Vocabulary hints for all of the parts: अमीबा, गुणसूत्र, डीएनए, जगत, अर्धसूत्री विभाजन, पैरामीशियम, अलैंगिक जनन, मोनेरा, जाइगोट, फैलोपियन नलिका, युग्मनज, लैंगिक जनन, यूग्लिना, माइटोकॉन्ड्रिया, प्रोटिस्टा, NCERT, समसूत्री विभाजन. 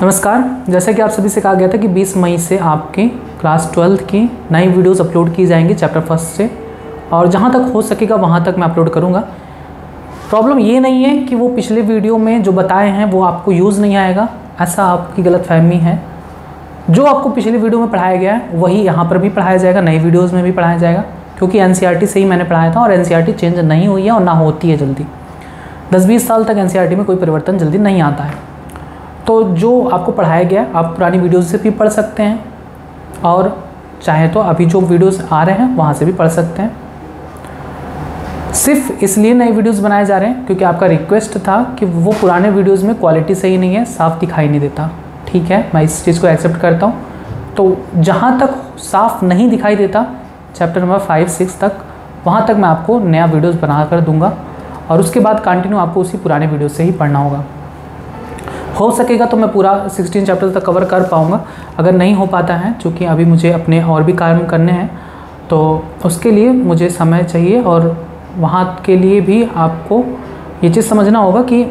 नमस्कार। जैसा कि आप सभी से कहा गया था कि 20 मई से आपके क्लास 12th की नई वीडियोस अपलोड की जाएंगी चैप्टर फर्स्ट से, और जहां तक हो सकेगा वहां तक मैं अपलोड करूंगा। प्रॉब्लम ये नहीं है कि वो पिछले वीडियो में जो बताए हैं वो आपको यूज़ नहीं आएगा, ऐसा आपकी गलतफहमी है। जो आपको पिछले वीडियो में पढ़ाया गया है वही यहाँ पर भी पढ़ाया जाएगा, नई वीडियोज़ में भी पढ़ाया जाएगा, क्योंकि NCERT से ही मैंने पढ़ाया था और NCERT चेंज नहीं हुई है और ना होती है जल्दी। 10-20 साल तक NCERT में कोई परिवर्तन जल्दी नहीं आता है। तो जो आपको पढ़ाया गया आप पुरानी वीडियोज़ से भी पढ़ सकते हैं, और चाहे तो अभी जो वीडियोज़ आ रहे हैं वहाँ से भी पढ़ सकते हैं। सिर्फ इसलिए नए वीडियोज़ बनाए जा रहे हैं क्योंकि आपका रिक्वेस्ट था कि वो पुराने वीडियोज़ में क्वालिटी सही नहीं है, साफ़ दिखाई नहीं देता। ठीक है, मैं इस चीज़ को एक्सेप्ट करता हूँ। तो जहाँ तक साफ़ नहीं दिखाई देता चैप्टर नंबर 5-6 तक, वहाँ तक मैं आपको नया वीडियोज़ बना कर दूँगा, और उसके बाद कंटिन्यू आपको उसी पुराने वीडियो से ही पढ़ना होगा। हो सकेगा तो मैं पूरा 16 चैप्टर तक कवर कर पाऊँगा। अगर नहीं हो पाता है, चूँकि अभी मुझे अपने और भी काम करने हैं, तो उसके लिए मुझे समय चाहिए, और वहाँ के लिए भी आपको ये चीज़ समझना होगा कि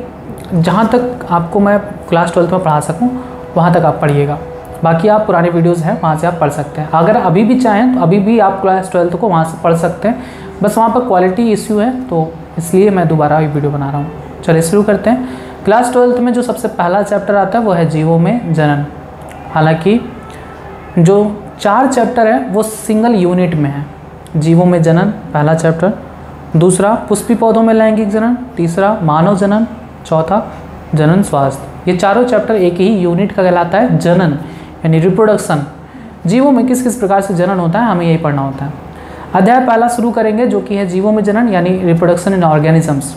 जहाँ तक आपको मैं क्लास 12th में पढ़ा सकूँ वहाँ तक आप पढ़िएगा। बाकी आप पुराने वीडियोज़ हैं वहाँ से आप पढ़ सकते हैं। अगर अभी भी चाहें तो अभी भी आप क्लास 12th को वहाँ से पढ़ सकते हैं, बस वहाँ पर क्वालिटी इश्यू है, तो इसलिए मैं दोबारा ये वीडियो बना रहा हूँ। चलिए शुरू करते हैं। क्लास 12th में जो सबसे पहला चैप्टर आता है वो है जीवों में जनन। हालांकि जो 4 चैप्टर हैं वो सिंगल यूनिट में हैं। जीवों में जनन पहला चैप्टर, दूसरा पुष्पी पौधों में लैंगिक जनन, तीसरा मानव जनन, चौथा जनन स्वास्थ्य। ये चारों चैप्टर एक ही यूनिट का कहलाता है। जनन यानी रिप्रोडक्शन, जीवों में किस किस प्रकार से जनन होता है हमें यही पढ़ना होता है। अध्याय पहला शुरू करेंगे जो कि है जीवों में जनन यानी रिप्रोडक्शन इन ऑर्गेनिजम्स।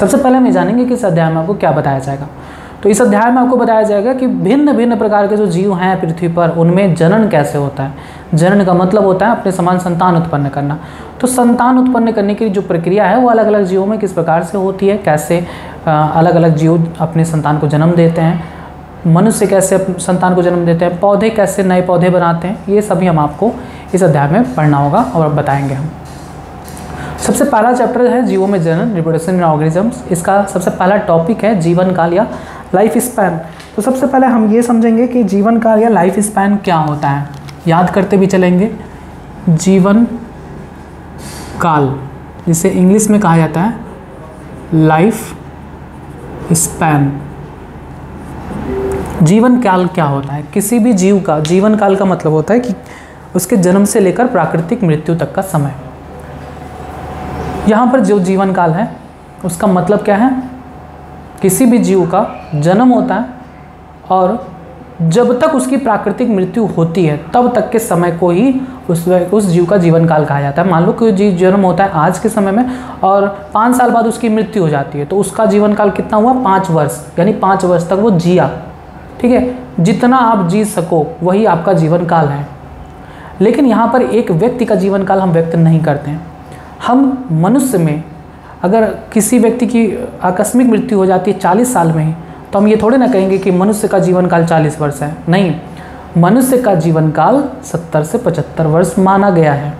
सबसे पहले हम जानेंगे कि इस अध्याय में आपको क्या बताया जाएगा। तो इस अध्याय में आपको बताया जाएगा कि भिन्न भिन्न प्रकार के जो जीव हैं पृथ्वी पर उनमें जनन कैसे होता है। जनन का मतलब होता है अपने समान संतान उत्पन्न करना। तो संतान उत्पन्न करने की जो प्रक्रिया है वो अलग अलग जीवों में किस प्रकार से होती है, कैसे अलग अलग जीव अपने संतान को जन्म देते हैं, मनुष्य कैसे संतान को जन्म देते हैं, पौधे कैसे नए पौधे बनाते हैं, ये सभी हम आपको इस अध्याय में पढ़ना होगा और बताएँगे हम। सबसे पहला चैप्टर है जीवों में जनन रिप्रोडक्शन इन ऑर्गेनिजम्स। इसका सबसे पहला टॉपिक है जीवन काल या लाइफ स्पैन। तो सबसे पहले हम ये समझेंगे कि जीवन काल या लाइफ स्पैन क्या होता है। याद करते भी चलेंगे। जीवन काल, जिसे इंग्लिश में कहा जाता है लाइफ स्पैन, जीवन काल क्या होता है किसी भी जीव का। जीवन काल का मतलब होता है कि उसके जन्म से लेकर प्राकृतिक मृत्यु तक का समय। यहाँ पर जो जीवन काल है उसका मतलब क्या है, किसी भी जीव का जन्म होता है और जब तक उसकी प्राकृतिक मृत्यु होती है तब तक के समय को ही उस जीव का जीवन काल कहा जाता है। मान लो कि जीव जन्म होता है आज के समय में और 5 साल बाद उसकी मृत्यु हो जाती है, तो उसका जीवन काल कितना हुआ, 5 वर्ष। यानी 5 वर्ष तक वो जिया। ठीक है, जितना आप जी सको वही आपका जीवन काल है। लेकिन यहाँ पर एक व्यक्ति का जीवन काल हम व्यक्त नहीं करते हैं। हम मनुष्य में अगर किसी व्यक्ति की आकस्मिक मृत्यु हो जाती है 40 साल में ही, तो हम ये थोड़े ना कहेंगे कि मनुष्य का जीवन काल 40 वर्ष है। नहीं, मनुष्य का जीवन काल 70 से 75 वर्ष माना गया है।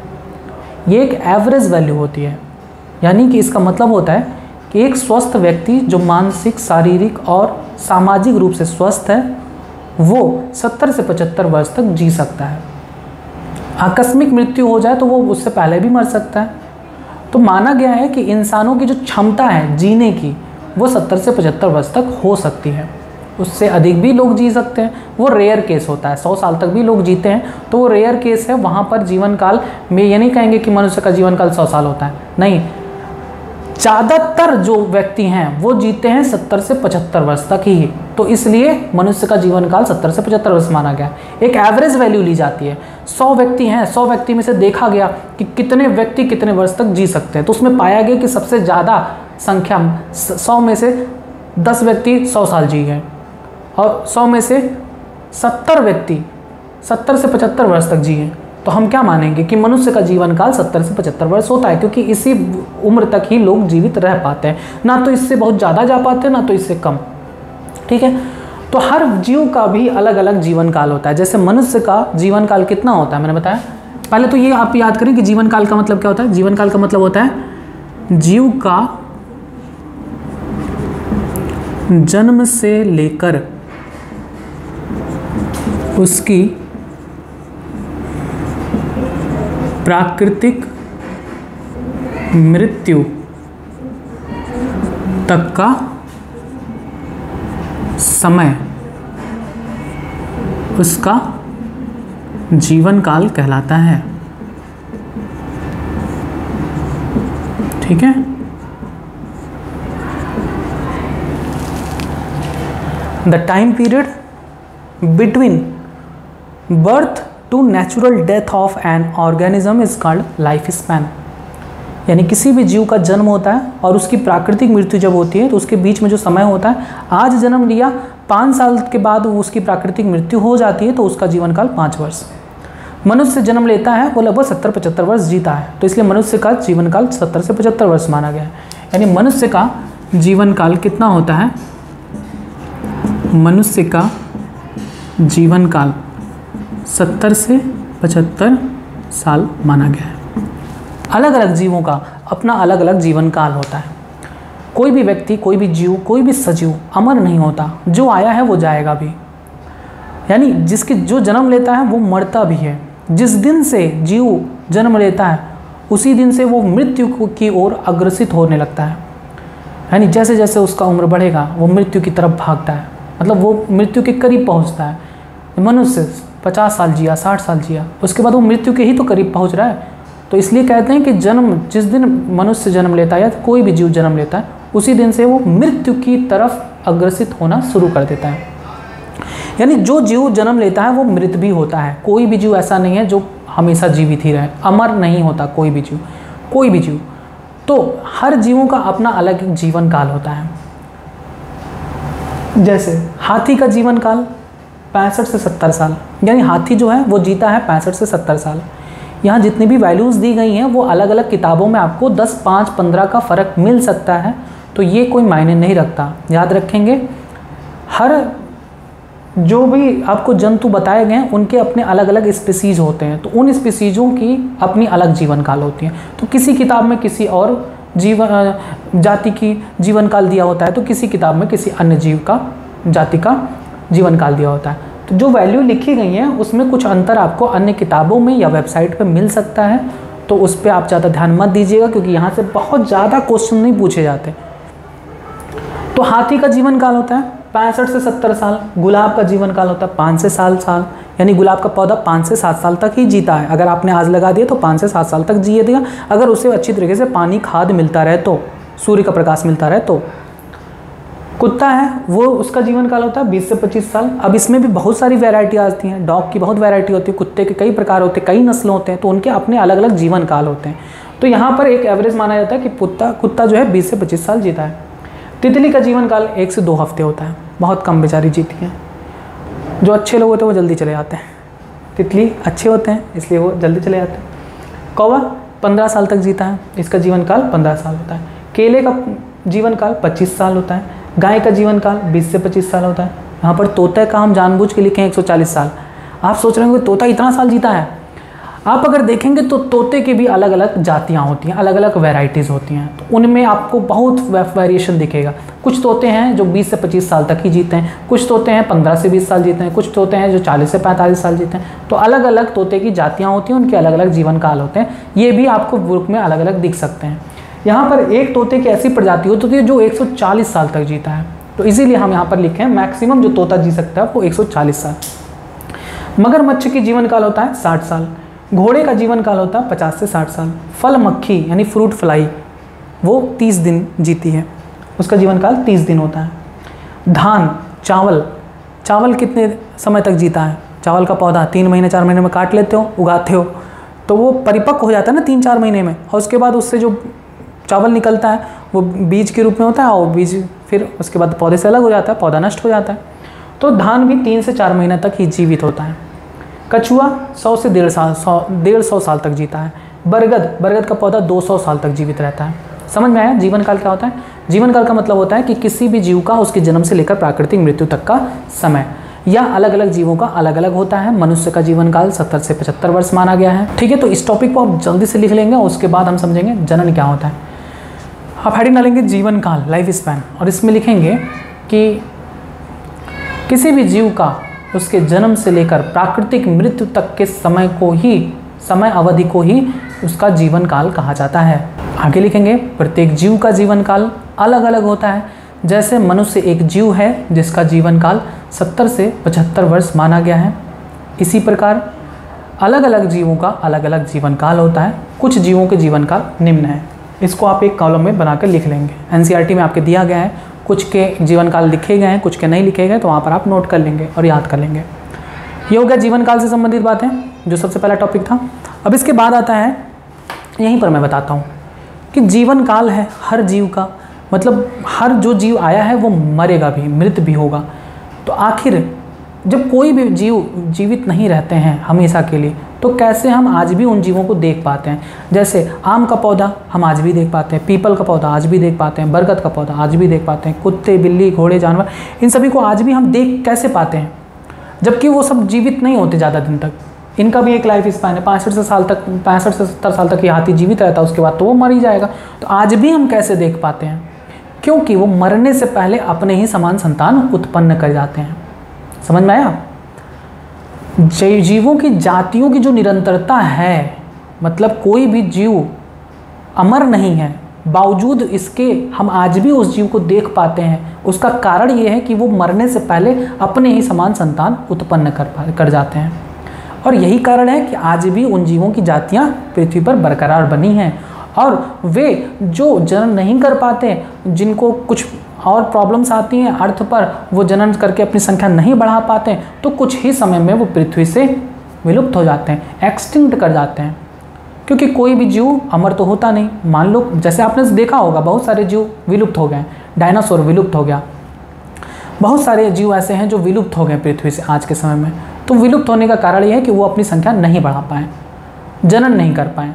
ये एक एवरेज वैल्यू होती है। यानी कि इसका मतलब होता है कि एक स्वस्थ व्यक्ति जो मानसिक, शारीरिक और सामाजिक रूप से स्वस्थ है वो 70 से 75 वर्ष तक जी सकता है। आकस्मिक मृत्यु हो जाए तो वो उससे पहले भी मर सकता है। तो माना गया है कि इंसानों की जो क्षमता है जीने की वो 70 से 75 वर्ष तक हो सकती है। उससे अधिक भी लोग जी सकते हैं, वो रेयर केस होता है। 100 साल तक भी लोग जीते हैं तो वो रेयर केस है। वहाँ पर जीवन काल में ये नहीं कहेंगे कि मनुष्य का जीवन काल 100 साल होता है, नहीं। ज़्यादातर जो व्यक्ति हैं वो जीते हैं 70 से 75 वर्ष तक ही, तो इसलिए मनुष्य का जीवन काल 70 से 75 वर्ष माना गया। एक एवरेज वैल्यू ली जाती है। 100 व्यक्ति हैं, 100 व्यक्ति में से देखा गया कि कितने व्यक्ति कितने वर्ष तक जी सकते हैं, तो उसमें पाया गया कि सबसे ज़्यादा संख्या 100 में से 10 व्यक्ति 100 साल जी गए, और 100 में से 70 व्यक्ति 70 से 75 वर्ष तक जिए। तो हम क्या मानेंगे कि मनुष्य का जीवन काल 70 से 75 वर्ष होता है, क्योंकि इसी उम्र तक ही लोग जीवित रह पाते हैं, ना तो इससे बहुत ज़्यादा जा पाते हैं ना तो इससे कम। ठीक है, तो हर जीव का भी अलग अलग जीवन काल होता है। जैसे मनुष्य का जीवन काल कितना होता है मैंने बताया। पहले तो ये आप याद करें कि जीवन काल का मतलब क्या होता है। जीवन काल का मतलब होता है जीव का जन्म से लेकर उसकी प्राकृतिक मृत्यु तक का समय उसका जीवन काल कहलाता है। ठीक है, the time period between birth to natural death of an organism is called life span. यानी किसी भी जीव का जन्म होता है और उसकी प्राकृतिक मृत्यु जब होती है तो उसके बीच में जो समय होता है, आज जन्म लिया 5 साल के बाद उसकी प्राकृतिक मृत्यु हो जाती है तो उसका जीवन काल 5 वर्ष। मनुष्य जन्म लेता है वो लगभग 70-75 वर्ष जीता है, तो इसलिए मनुष्य का जीवन काल 70 से 75 वर्ष माना गया है। यानी मनुष्य का जीवन काल कितना होता है? मनुष्य का जीवन काल 70 से 75 साल माना गया है। अलग अलग जीवों का अपना अलग अलग जीवन काल होता है। कोई भी व्यक्ति, कोई भी जीव, कोई भी सजीव अमर नहीं होता। जो आया है वो जाएगा भी, यानी जिसके जो जन्म लेता है वो मरता भी है। जिस दिन से जीव जन्म लेता है उसी दिन से वो मृत्यु की ओर अग्रसित होने लगता है। यानी जैसे जैसे उसका उम्र बढ़ेगा वो मृत्यु की तरफ भागता है, मतलब वो मृत्यु के करीब पहुँचता है। मनुष्य 50 साल जिया, 60 साल जिया, उसके बाद वो मृत्यु के ही तो करीब पहुँच रहा है। तो इसलिए कहते हैं कि जन्म, जिस दिन मनुष्य जन्म लेता है या कोई भी जीव जन्म लेता है उसी दिन से वो मृत्यु की तरफ अग्रसित होना शुरू कर देता है। यानी जो जीव जन्म लेता है वो मृत भी होता है। कोई भी जीव ऐसा नहीं है जो हमेशा जीवित ही रहे, अमर नहीं होता कोई भी जीव, कोई भी जीव। तो हर जीवों का अपना अलग एक जीवन काल होता है। जैसे हाथी का जीवन काल 65 से 70 साल, यानी हाथी जो है वो जीता है 65 से 70 साल। यहाँ जितनी भी वैल्यूज़ दी गई हैं वो अलग अलग किताबों में आपको 10, 5, 15 का फ़र्क मिल सकता है, तो ये कोई मायने नहीं रखता। याद रखेंगे, हर जो भी आपको जंतु बताए गए हैं उनके अपने अलग अलग स्पीसीज़ होते हैं, तो उन स्पीसीज़ों की अपनी अलग जीवन काल होती है। तो किसी किताब में किसी और जीवन जाति की जीवन काल दिया होता है, तो किसी किताब में किसी अन्य जीव का जाति का जीवन काल दिया होता है। जो वैल्यू लिखी गई है उसमें कुछ अंतर आपको अन्य किताबों में या वेबसाइट पे मिल सकता है, तो उस पर आप ज़्यादा ध्यान मत दीजिएगा क्योंकि यहाँ से बहुत ज़्यादा क्वेश्चन नहीं पूछे जाते। तो हाथी का जीवन काल होता है 65 से 70 साल। गुलाब का जीवन काल होता है 5 से 7 साल, यानी गुलाब का पौधा 5 से 7 साल तक ही जीता है। अगर आपने आज लगा दिया तो 5 से 7 साल तक जिए देगा, अगर उसे अच्छी तरीके से पानी, खाद मिलता रहे तो, सूर्य का प्रकाश मिलता रहे तो। कुत्ता है, वो उसका जीवन काल होता है 20 से 25 साल। अब इसमें भी बहुत सारी वैरायटी आती हैं, डॉग की बहुत वैरायटी होती है, कुत्ते के कई प्रकार होते हैं, कई नस्ल होते हैं, तो उनके अपने अलग अलग जीवन काल होते हैं। तो यहाँ पर एक एवरेज माना जाता है कि कुत्ता जो है 20 से 25 साल जीता है। तितली का जीवन काल 1 से 2 हफ्ते होता है, बहुत कम बेचारी जीती है। जो अच्छे लोग होते हैं वो जल्दी चले जाते हैं, तितली अच्छे होते हैं इसलिए वो जल्दी चले जाते हैं। कौवा 15 साल तक जीता है, इसका जीवन काल 15 साल होता है। केले का जीवन काल 25 साल होता है। गाय का जीवन काल 20 से 25 साल होता है। यहाँ पर तोते का हम जानबूझ के लिखे हैं 140 साल। आप सोच रहे होंगे तोता इतना साल जीता है। आप अगर देखेंगे तो तोते की भी अलग अलग जातियाँ होती हैं, अलग अलग वेराइटीज़ होती हैं, तो उनमें आपको बहुत वेरिएशन दिखेगा। कुछ तोते हैं जो 20 से 25 साल तक ही जीते हैं, कुछ तोते हैं 15 से 20 साल जीते हैं, कुछ तोते हैं जो 40 से 45 साल जीते हैं। तो अलग अलग तोते की जातियाँ होती हैं, उनके अलग अलग जीवन काल होते हैं। ये भी आपको बुक में अलग अलग दिख सकते हैं। यहाँ पर एक तोते की ऐसी प्रजाति होती है जो 140 साल तक जीता है, तो इसीलिए हम यहाँ पर लिखे हैं मैक्सिमम जो तोता जी सकता है वो 140 साल। मगरमच्छ की जीवन काल होता है 60 साल। घोड़े का जीवन काल होता है 50 से 60 साल। फल मक्खी यानी फ्रूट फ्लाई वो 30 दिन जीती है, उसका जीवन काल 30 दिन होता है। धान, चावल कितने समय तक जीता है? चावल का पौधा 3 महीने 4 महीने में काट लेते हो, उगाते हो, तो वो परिपक्व हो जाता है ना 3-4 महीने में, और उसके बाद उससे जो चावल निकलता है वो बीज के रूप में होता है, और बीज फिर उसके बाद पौधे से अलग हो जाता है, पौधा नष्ट हो जाता है। तो धान भी 3 से 4 महीने तक ही जीवित होता है। कछुआ 100 से 150 साल तक जीता है। बरगद का पौधा 200 साल तक जीवित रहता है। समझ में आया जीवन काल क्या होता है? जीवन काल का मतलब होता है कि किसी भी जीव का उसके जन्म से लेकर प्राकृतिक मृत्यु तक का समय, या अलग अलग जीवों का अलग अलग होता है। मनुष्य का जीवन काल 70 से 75 वर्ष माना गया है। ठीक है, तो इस टॉपिक को आप जल्दी से लिख लेंगे, उसके बाद हम समझेंगे जनन क्या होता है। आप हेडिंग डालेंगे जीवन काल, लाइफ स्पैन, और इसमें लिखेंगे कि किसी भी जीव का उसके जन्म से लेकर प्राकृतिक मृत्यु तक के समय अवधि को ही उसका जीवन काल कहा जाता है। आगे लिखेंगे, प्रत्येक जीव का जीवन काल अलग अलग होता है। जैसे मनुष्य एक जीव है जिसका जीवन काल 70 से 75 वर्ष माना गया है। इसी प्रकार अलग अलग जीवों का अलग अलग जीवन काल होता है। कुछ जीवों के जीवन काल निम्न है। इसको आप एक कॉलम में बनाकर लिख लेंगे। एनसीईआरटी में आपके दिया गया है, कुछ के जीवन काल लिखे गए हैं, कुछ के नहीं लिखे गए, तो वहाँ पर आप नोट कर लेंगे और याद कर लेंगे। ये हो गया जीवन काल से संबंधित बातें, जो सबसे पहला टॉपिक था। अब इसके बाद आता है, यहीं पर मैं बताता हूँ कि जीवन काल है हर जीव का, मतलब हर जो जीव आया है वो मरेगा भी, मृत भी होगा। तो आखिर जब कोई भी जीव जीवित नहीं रहते हैं हमेशा के लिए, तो कैसे हम आज भी उन जीवों को देख पाते हैं? जैसे आम का पौधा हम आज भी देख पाते हैं, पीपल का पौधा आज भी देख पाते हैं, बरगद का पौधा आज भी देख पाते हैं, कुत्ते, बिल्ली, घोड़े, जानवर, इन सभी को आज भी हम देख कैसे पाते हैं, जबकि वो सब जीवित नहीं होते ज़्यादा दिन तक। इनका भी एक लाइफ स्पैन है, 65 से 70 साल तक ये हाथी जीवित रहता है, उसके बाद तो वो मर ही जाएगा। तो आज भी हम कैसे देख पाते हैं? क्योंकि वो मरने से पहले अपने ही समान संतान उत्पन्न कर जाते हैं। समझ में आया? जीवों की जातियों की जो निरंतरता है, मतलब कोई भी जीव अमर नहीं है, बावजूद इसके हम आज भी उस जीव को देख पाते हैं। उसका कारण ये है कि वो मरने से पहले अपने ही समान संतान उत्पन्न कर जाते हैं। और यही कारण है कि आज भी उन जीवों की जातियां पृथ्वी पर बरकरार बनी हैं। और वे जो जन्म नहीं कर पाते, जिनको कुछ और प्रॉब्लम्स आती हैं अर्थ पर, वो जनन करके अपनी संख्या नहीं बढ़ा पाते हैं, तो कुछ ही समय में वो पृथ्वी से विलुप्त हो जाते हैं, एक्सटिंक्ट कर जाते हैं। क्योंकि कोई भी जीव अमर तो होता नहीं। मान लो जैसे आपने देखा होगा, बहुत सारे जीव विलुप्त हो गए, डायनासोर विलुप्त हो गया, बहुत सारे जीव ऐसे हैं जो विलुप्त हो गए पृथ्वी से आज के समय में। तो विलुप्त होने का कारण यह है कि वो अपनी संख्या नहीं बढ़ा पाएँ, जनन नहीं कर पाएँ,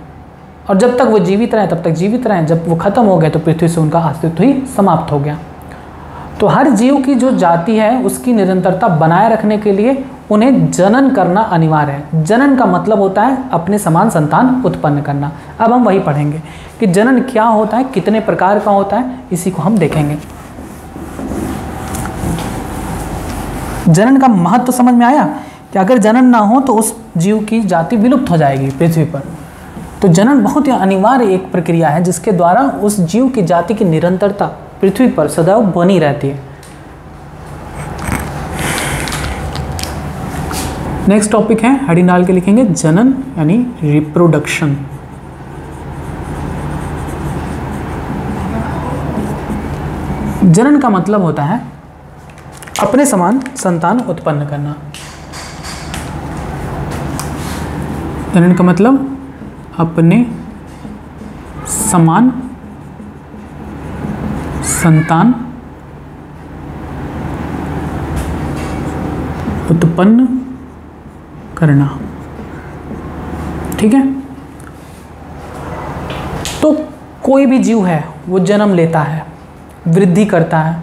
और जब तक वो जीवित रहें तब तक जीवित रहें, जब वो ख़त्म हो गए तो पृथ्वी से उनका अस्तित्व ही समाप्त हो गया। तो हर जीव की जो जाति है उसकी निरंतरता बनाए रखने के लिए उन्हें जनन करना अनिवार्य है। जनन का मतलब होता है अपने समान संतान उत्पन्न करना। अब हम वही पढ़ेंगे कि जनन क्या होता है, कितने प्रकार का होता है, इसी को हम देखेंगे। जनन का महत्व समझ में आया कि अगर जनन ना हो तो उस जीव की जाति विलुप्त हो जाएगी पृथ्वी पर। तो जनन बहुत ही अनिवार्य एक प्रक्रिया है जिसके द्वारा उस जीव की जाति की निरंतरता पृथ्वी पर सदैव बनी रहती है। नेक्स्ट टॉपिक है, हेडिंग डाल के लिखेंगे, जनन यानी रिप्रोडक्शन। जनन का मतलब होता है अपने समान संतान उत्पन्न करना। जनन का मतलब अपने समान संतान उत्पन्न करना, ठीक है? तो कोई भी जीव है वो जन्म लेता है, वृद्धि करता है,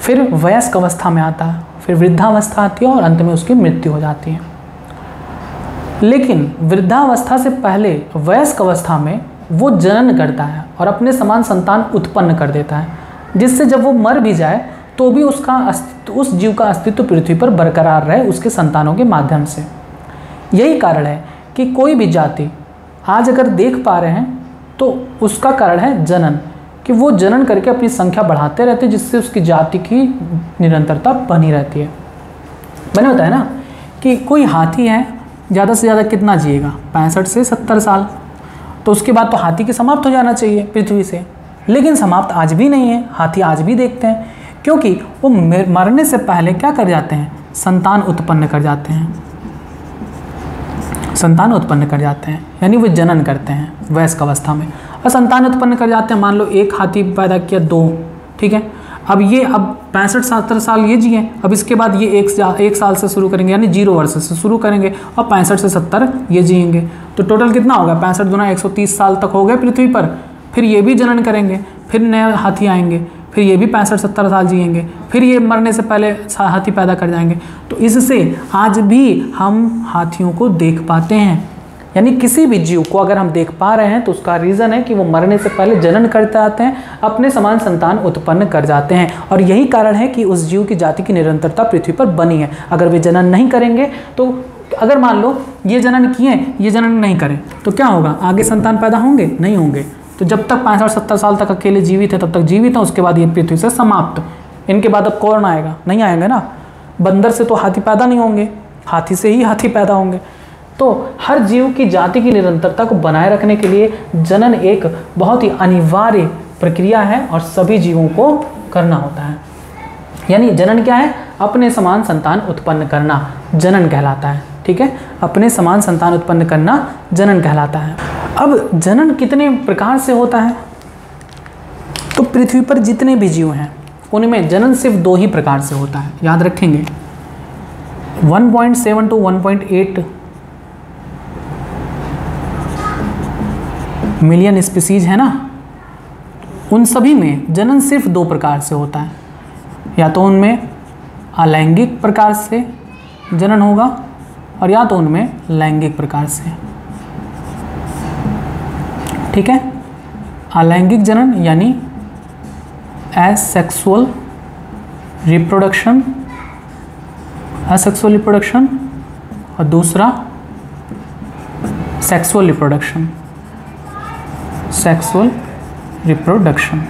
फिर वयस्क अवस्था में आता है, फिर वृद्धावस्था आती है और अंत में उसकी मृत्यु हो जाती है। लेकिन वृद्धावस्था से पहले वयस्क अवस्था में वो जनन करता है और अपने समान संतान उत्पन्न कर देता है, जिससे जब वो मर भी जाए तो भी उसका अस्तित्व, उस जीव का अस्तित्व पृथ्वी पर बरकरार रहे उसके संतानों के माध्यम से। यही कारण है कि कोई भी जाति आज अगर देख पा रहे हैं तो उसका कारण है जनन, कि वो जनन करके अपनी संख्या बढ़ाते रहते हैं, जिससे उसकी जाति की निरंतरता बनी रहती है। मैंने बताया ना कि कोई हाथी है, ज़्यादा से ज़्यादा कितना जिएगा? 65 से 70 साल। तो उसके बाद तो हाथी के समाप्त हो जाना चाहिए पृथ्वी से, लेकिन समाप्त आज भी नहीं है। हाथी आज भी देखते हैं, क्योंकि वो मरने से पहले क्या कर जाते हैं? संतान उत्पन्न कर जाते हैं, संतान उत्पन्न कर जाते हैं, यानी वो जनन करते हैं वयस्क अवस्था में और संतान उत्पन्न कर जाते हैं। मान लो एक हाथी पैदा किया, दो, ठीक है? अब 65-70 साल ये जिए, अब इसके बाद ये एक साल से शुरू करेंगे, यानी 0 वर्ष से शुरू करेंगे और 65 से 70 ये जिएंगे। तो टोटल कितना होगा? 65 गुना 130 साल तक हो गए पृथ्वी पर। फिर ये भी जनन करेंगे, फिर नए हाथी आएंगे, फिर ये भी 65-70 साल जिएंगे, फिर ये मरने से पहले हाथी पैदा कर जाएंगे। तो इससे आज भी हम हाथियों को देख पाते हैं। यानी किसी भी जीव को अगर हम देख पा रहे हैं तो उसका रीज़न है कि वो मरने से पहले जनन करते आते हैं, अपने समान संतान उत्पन्न कर जाते हैं, और यही कारण है कि उस जीव की जाति की निरंतरता पृथ्वी पर बनी है। अगर वे जनन नहीं करेंगे, तो अगर मान लो ये जनन किए, ये जनन नहीं करें, तो क्या होगा? आगे संतान पैदा होंगे? नहीं होंगे। तो जब तक 65-70 साल तक अकेले जीवित है तब तक जीवित है, उसके बाद ये पृथ्वी से समाप्त। इनके बाद अब कौन आएगा? नहीं आएंगे ना। बंदर से तो हाथी पैदा नहीं होंगे, हाथी से ही हाथी पैदा होंगे। तो हर जीव की जाति की निरंतरता को बनाए रखने के लिए जनन एक बहुत ही अनिवार्य प्रक्रिया है और सभी जीवों को करना होता है। यानी जनन क्या है? अपने समान संतान उत्पन्न करना जनन कहलाता है। ठीक है, अपने समान संतान उत्पन्न करना जनन कहलाता है। अब जनन कितने प्रकार से होता है? तो पृथ्वी पर जितने भी जीव हैं उनमें जनन सिर्फ दो ही प्रकार से होता है, याद रखेंगे। 1.7 टू 1.8 मिलियन स्पीसीज है ना, उन सभी में जनन सिर्फ दो प्रकार से होता है। या तो उनमें अलैंगिक प्रकार से जनन होगा और या तो उनमें लैंगिक प्रकार से। ठीक है, अलैंगिक जनन यानी एसेक्सुअल रिप्रोडक्शन, असेक्सुअल रिप्रोडक्शन, और दूसरा सेक्सुअल रिप्रोडक्शन, सेक्सुअल रिप्रोडक्शन।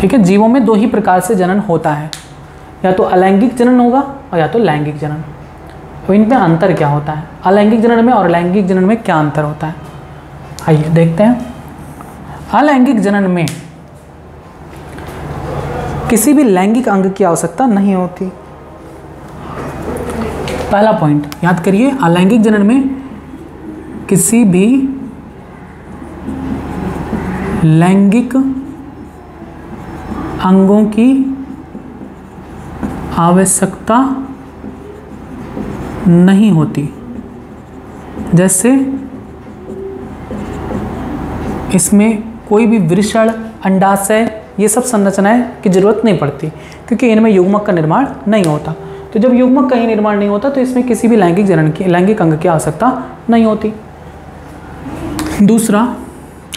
ठीक है, जीवों में दो ही प्रकार से जनन होता है, या तो अलैंगिक जनन होगा और या तो लैंगिक जनन। तो इनमें अंतर क्या होता है? अलैंगिक जनन में और लैंगिक जनन में क्या अंतर होता है, आइए देखते हैं। अलैंगिक जनन में किसी भी लैंगिक अंग की आवश्यकता नहीं होती। पहला पॉइंट याद करिए, अलैंगिक जनन में किसी भी लैंगिक अंगों की आवश्यकता नहीं होती। जैसे इसमें कोई भी वृषण, अंडाशय, ये सब संरचनाएं की जरूरत नहीं पड़ती क्योंकि इनमें युग्मक का निर्माण नहीं होता। तो जब युग्मक का ही निर्माण नहीं होता तो इसमें किसी भी लैंगिक जनन की, लैंगिक अंग की आवश्यकता नहीं होती। दूसरा,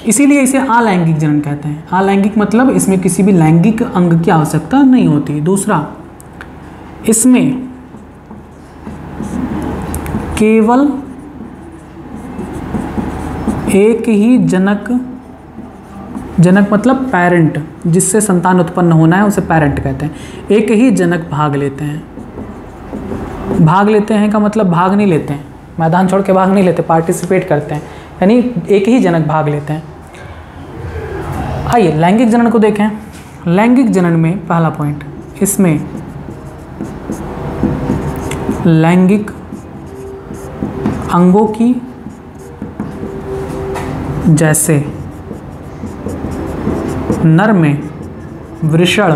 इसीलिए इसे अलैंगिक जनन कहते हैं। अलैंगिक मतलब इसमें किसी भी लैंगिक अंग की आवश्यकता नहीं होती। दूसरा, इसमें केवल एक ही जनक, जनक मतलब पेरेंट, जिससे संतान उत्पन्न होना है उसे पेरेंट कहते हैं, एक ही जनक भाग लेते हैं। भाग लेते हैं का मतलब भाग नहीं लेते हैं, मैदान छोड़ के भाग नहीं लेते, पार्टिसिपेट करते हैं, यानी एक ही जनक भाग लेते हैं। आइए लैंगिक जनन को देखें। लैंगिक जनन में पहला पॉइंट, इसमें लैंगिक अंगों की, जैसे नर में वृषण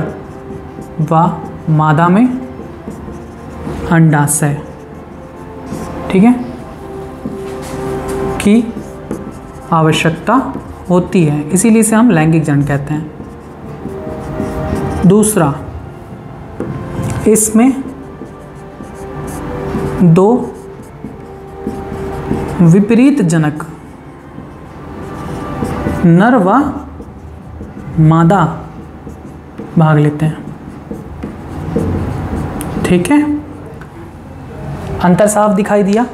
व मादा में अंडाशय, ठीक है, की आवश्यकता होती है, इसीलिए इसे हम लैंगिक जनन कहते हैं। दूसरा, इसमें दो विपरीत जनक, नर व मादा भाग लेते हैं। ठीक है, अंतर साफ दिखाई दिया।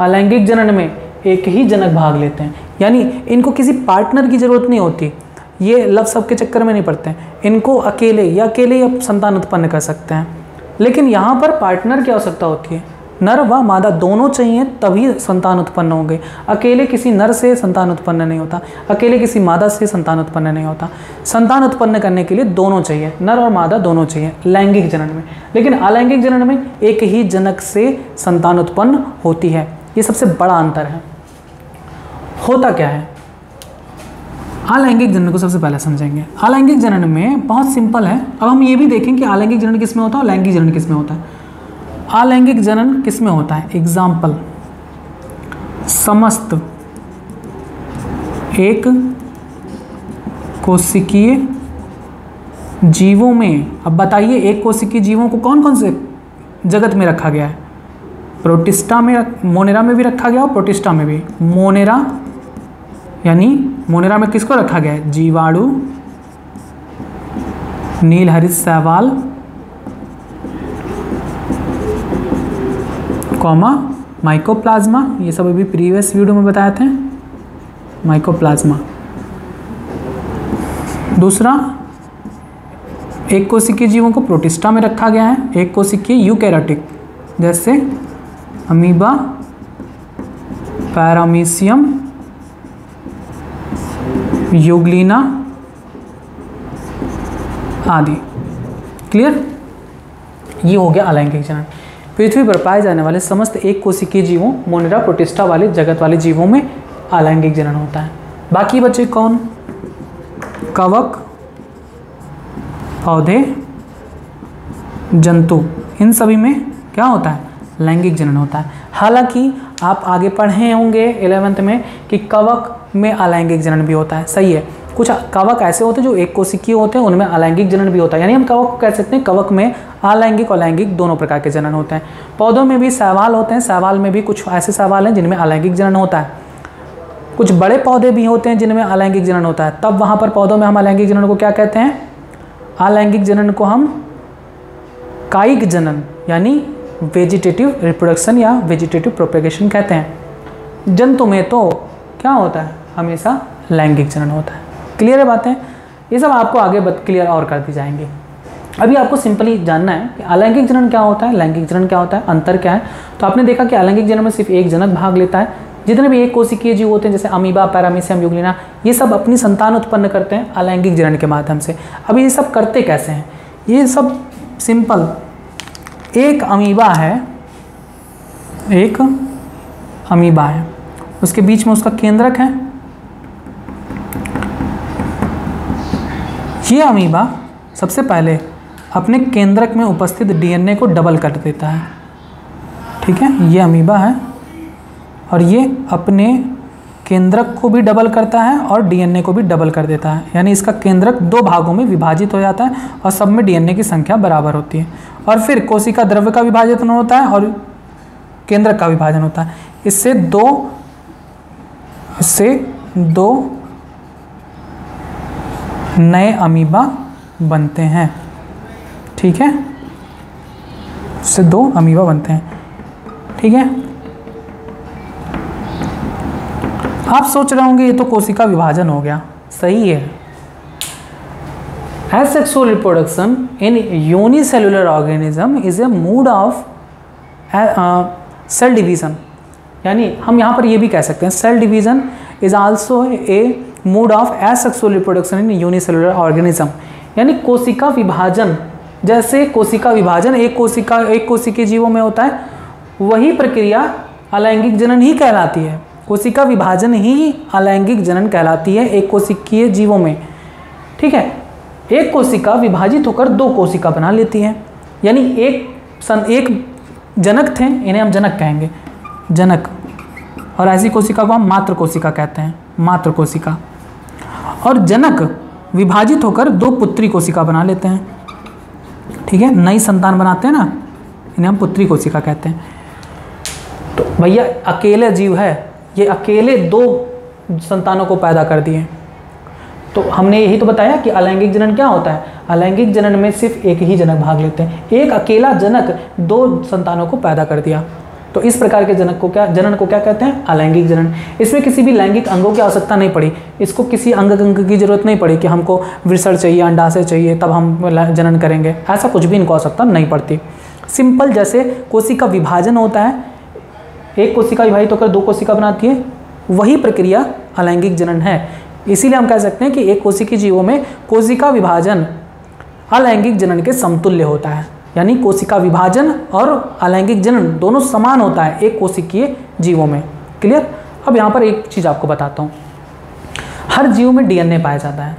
अलैंगिक जनन में एक ही जनक भाग लेते हैं, यानी इनको किसी पार्टनर की जरूरत नहीं होती, ये लव सब के चक्कर में नहीं पड़ते हैं, इनको अकेले या अकेले ही संतान उत्पन्न कर सकते हैं। लेकिन यहाँ पर पार्टनर की आवश्यकता होती है, नर व मादा दोनों चाहिए तभी संतान उत्पन्न होंगे। अकेले किसी नर से संतान उत्पन्न नहीं होता, अकेले किसी मादा से संतान उत्पन्न नहीं होता। संतान उत्पन्न करने के लिए दोनों चाहिए, नर और मादा दोनों चाहिए लैंगिक जनन में। लेकिन अलैंगिक जनन में एक ही जनक से संतान उत्पन्न होती है, ये सबसे बड़ा अंतर है। होता क्या है अलैंगिक जनन को सबसे पहले समझेंगे। अलैंगिक जनन में बहुत सिंपल है। अब हम ये भी देखें कि अलैंगिक जनन किस में होता है और लैंगिक जनन किस में होता है। अलैंगिक जनन किस में होता है? एग्जाम्पल, समस्त एक कोशिकीय जीवों में। अब बताइए एक कोशिकीय जीवों को कौन कौन से जगत में रखा गया है? प्रोटिस्टा में, मोनेरा में भी रखा गया और प्रोटिस्टा में भी। मोनेरा यानी मोनेरा में किसको रखा गया है? जीवाणु, नील हरित सहवाल, कॉमा माइकोप्लाज्मा, ये सब अभी प्रीवियस वीडियो में बताए थे माइकोप्लाज्मा। दूसरा, एक कोशिकीय जीवों को प्रोटिस्टा में रखा गया है, एक कोशिकीय यूकैरियोटिक जैसे अमीबा, पैरामीशियम, यूग्लिना आदि। क्लियर? ये हो गया अलाइंगिक जनन। पृथ्वी पर पाए जाने वाले समस्त एक कोशिकीय जीवों मोनेरा प्रोटिस्टा वाले जगत वाले जीवों में अलाइंगिक जनन होता है। बाकी बचे कौन? कवक, पौधे, जंतु, इन सभी में क्या होता है? लैंगिक जनन होता है। हालांकि आप आगे पढ़े होंगे 11th में कि कवक में अलैंगिक जनन भी होता है, सही है। कुछ कवक ऐसे होते हैं जो एक कोशिकीय होते हैं, उनमें अलैंगिक जनन भी होता है, यानी हम कवक को कह सकते हैं कवक में अलैंगिक और लैंगिक दोनों प्रकार के जनन होते हैं। पौधों में भी सहवाल होते हैं, सहवाल में भी कुछ ऐसे सहवाल हैं जिनमें अलैंगिक जनन होता है। कुछ बड़े पौधे भी होते हैं जिनमें अलैंगिक जनन होता है, तब वहाँ पर पौधों में हम अलैंगिक जनन को क्या कहते हैं? अलैंगिक जनन को हम कायिक जनन यानी वेजिटेटिव रिप्रोडक्शन या वेजिटेटिव प्रोपेगेशन कहते हैं। जंतु में तो क्या होता है? हमेशा लैंगिक जनन होता है। क्लियर है बातें? ये सब आपको आगे क्लियर और कर दी जाएंगी। अभी आपको सिंपली जानना है कि अलैंगिक जनन क्या होता है, लैंगिक जनन क्या होता है, अंतर क्या है। तो आपने देखा कि अलैंगिक जनन में सिर्फ एक जनक भाग लेता है। जितने भी एक कोशिकीय जीव होते हैं जैसे अमीबा, पैरामीशियम, यूग्लिना, ये सब अपनी संतान उत्पन्न करते हैं अलैंगिक जनन के माध्यम से। अब ये सब करते कैसे हैं? ये सब सिंपल, एक अमीबा है, उसके बीच में उसका केंद्रक है। ये अमीबा सबसे पहले अपने केंद्रक में उपस्थित डीएनए को डबल कर देता है, ठीक है। ये अमीबा है और ये अपने केंद्रक को भी डबल करता है और डीएनए को भी डबल कर देता है, यानी इसका केंद्रक दो भागों में विभाजित हो जाता है और सब में डीएनए की संख्या बराबर होती है। और फिर कोशिका द्रव्य का विभाजन होता है और केंद्रक का विभाजन होता है। इससे दो नए अमीबा बनते हैं, ठीक है। आप सोच रहे होंगे ये तो कोशिका विभाजन हो गया, सही है। Asexual reproduction in unicellular organism is a mode of cell division, यानी हम यहाँ पर ये भी कह सकते हैं cell division is also a mode of asexual reproduction in unicellular organism, यानी कोशिका विभाजन, जैसे कोशिका विभाजन एक कोशिकीय जीवों में होता है, वही प्रक्रिया अलैंगिक जनन ही कहलाती है। कोशिका विभाजन ही अलैंगिक जनन कहलाती है एक कोशिकीय जीवों में, ठीक है। एक कोशिका विभाजित होकर दो कोशिका बना लेती है, यानी एक जनक थे, इन्हें हम जनक कहेंगे, जनक, और ऐसी कोशिका को हम मातृ कोशिका कहते हैं, मातृ कोशिका। और जनक विभाजित होकर दो पुत्री कोशिका बना लेते हैं, ठीक है, नई संतान बनाते हैं ना, इन्हें हम पुत्री कोशिका कहते हैं। तो भैया अकेले जीव है, ये अकेले दो संतानों को पैदा कर दिए। तो हमने यही तो बताया कि अलैंगिक जनन क्या होता है। अलैंगिक जनन में सिर्फ एक ही जनक भाग लेते हैं, एक अकेला जनक दो संतानों को पैदा कर दिया। तो इस प्रकार के जनन को क्या कहते हैं? अलैंगिक जनन। इसमें किसी भी लैंगिक अंगों की आवश्यकता नहीं पड़ी, इसको किसी अंग की जरूरत नहीं पड़ी कि हमको वृषण चाहिए, अंडाशय चाहिए तब हम जनन करेंगे, ऐसा कुछ भी इनको आवश्यकता नहीं पड़ती। सिंपल जैसे कोशिका विभाजन होता है, एक कोशिका विभाजित होकर दो कोशिका बनाती है, वही प्रक्रिया अलैंगिक जनन है। इसीलिए हम कह सकते हैं कि एक कोशिकीय जीवों में कोशिका विभाजन अलैंगिक जनन के समतुल्य होता है, यानी कोशिका विभाजन और अलैंगिक जनन दोनों समान होता है एक कोशिकीय जीवों में। क्लियर? अब यहाँ पर एक चीज़ आपको बताता हूँ, हर जीव में डीएनए पाया जाता है,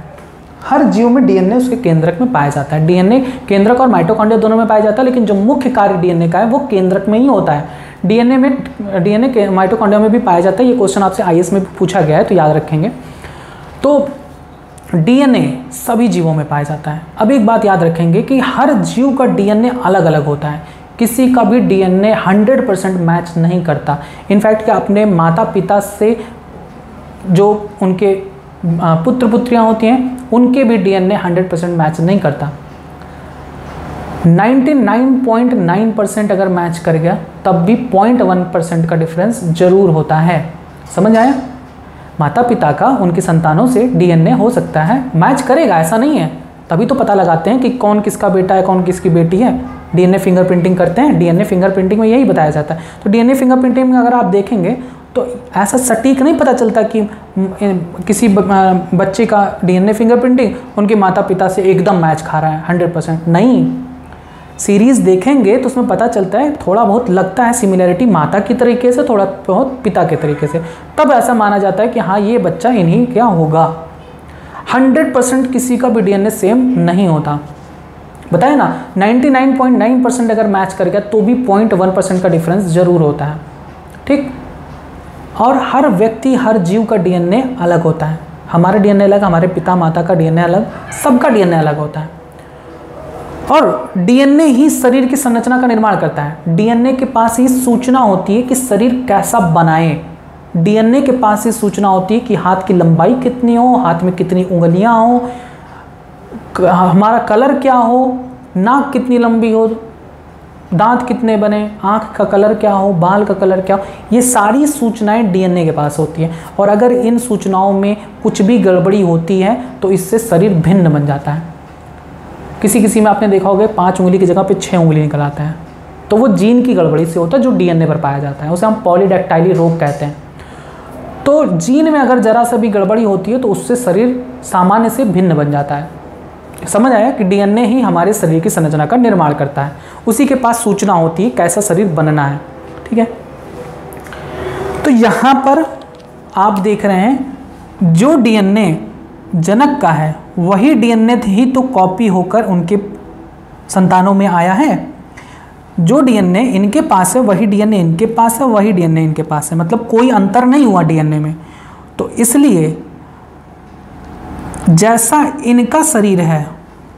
हर जीव में डीएनए उसके केंद्रक में पाया जाता है। डीएनए केंद्रक और माइटोकॉन्ड्रिया दोनों में पाया जाता है, लेकिन जो मुख्य कार्य डीएनए का है वो केंद्रक में ही होता है। डीएनए के माइटोकॉन्ड्रिया में भी पाया जाता है। ये क्वेश्चन आपसे आईएएस में भी पूछा गया है, तो याद रखेंगे। तो डीएनए सभी जीवों में पाया जाता है। अब एक बात याद रखेंगे कि हर जीव का डीएनए अलग अलग होता है, किसी का भी डीएनए 100% मैच नहीं करता। इनफैक्ट क्या अपने माता पिता से जो उनके पुत्र पुत्रियाँ होती हैं उनके भी डीएनए 100% मैच नहीं करता। 99.9% अगर मैच कर गया तब भी 0.1% का डिफरेंस जरूर होता है। समझ आया? माता पिता का उनकी संतानों से डीएनए हो सकता है मैच करेगा, ऐसा नहीं है। तभी तो पता लगाते हैं कि कौन किसका बेटा है कौन किसकी बेटी है। डीएनए फिंगरप्रिंटिंग करते हैं, डीएनए फिंगरप्रिंटिंग में यही बताया जाता है। तो डीएनए फिंगरप्रिंटिंग में अगर आप देखेंगे तो ऐसा सटीक नहीं पता चलता कि किसी बच्चे का डीएनए फिंगरप्रिंटिंग उनके माता पिता से एकदम मैच खा रहा है 100%। नहीं, सीरीज़ देखेंगे तो उसमें पता चलता है थोड़ा बहुत लगता है सिमिलरिटी माता की तरीके से, थोड़ा बहुत पिता के तरीके से। तब ऐसा माना जाता है कि हाँ ये बच्चा इन्हीं क्या होगा। 100% किसी का भी डीएनए सेम नहीं होता। बताए ना, 99.9% अगर मैच कर गया तो भी 0.1% का डिफरेंस जरूर होता है। ठीक, और हर व्यक्ति हर जीव का डीएनए अलग होता है। हमारा डीएनए अलग, हमारे पिता माता का डीएनए अलग, सबका डीएनए अलग होता है। और डीएनए ही शरीर की संरचना का निर्माण करता है। डीएनए के पास ही सूचना होती है कि शरीर कैसा बनाए। डीएनए के पास ही सूचना होती है कि हाथ की लंबाई कितनी हो, हाथ में कितनी उंगलियां हो, हमारा कलर क्या हो, नाक कितनी लंबी हो, दांत कितने बने, आँख का कलर क्या हो, बाल का कलर क्या हो। ये सारी सूचनाएं डीएनए के पास होती है। और अगर इन सूचनाओं में कुछ भी गड़बड़ी होती है तो इससे शरीर भिन्न बन जाता है। किसी किसी में आपने देखा होगा 5 उंगली की जगह पे 6 उंगली निकल आता है, तो वो जीन की गड़बड़ी से होता है जो डीएनए पर पाया जाता है। उसे हम पॉलीडैक्टाइली रोग कहते हैं। तो जीन में अगर जरा सा भी गड़बड़ी होती है तो उससे शरीर सामान्य से भिन्न बन जाता है। समझ आया कि डीएनए ही हमारे शरीर की संरचना का निर्माण करता है। उसी के पास सूचना होती है कैसा शरीर बनना है। ठीक है, तो यहाँ पर आप देख रहे हैं जो डीएनए जनक का है वही डीएनए ही तो कॉपी होकर उनके संतानों में आया है। जो डीएनए इनके पास है वही डीएनए इनके पास है, वही डीएनए इनके पास है, मतलब कोई अंतर नहीं हुआ डीएनए में। तो इसलिए जैसा इनका शरीर है,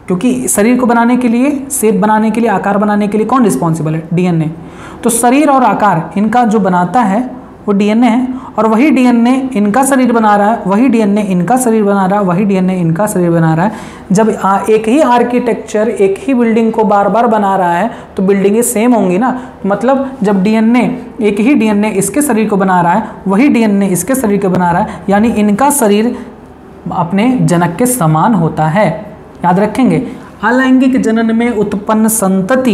क्योंकि शरीर को बनाने के लिए, शेप बनाने के लिए, आकार बनाने के लिए कौन रिस्पॉन्सिबल है? डीएनए। तो शरीर और आकार इनका जो बनाता है वो डीएनए है, और वही डीएनए इनका शरीर बना रहा है, वही डीएनए इनका शरीर बना रहा है, वही डीएनए इनका शरीर बना रहा है। जब एक ही आर्किटेक्चर एक ही बिल्डिंग को बार बार बना रहा है तो बिल्डिंगें सेम होंगी ना। मतलब जब डीएनए, एक ही डीएनए इसके शरीर को बना रहा है, वही डीएनए इसके शरीर को बना रहा है, यानी इनका शरीर अपने जनक के समान होता है। याद रखेंगे, अलैंगिक जनन में उत्पन्न संतति,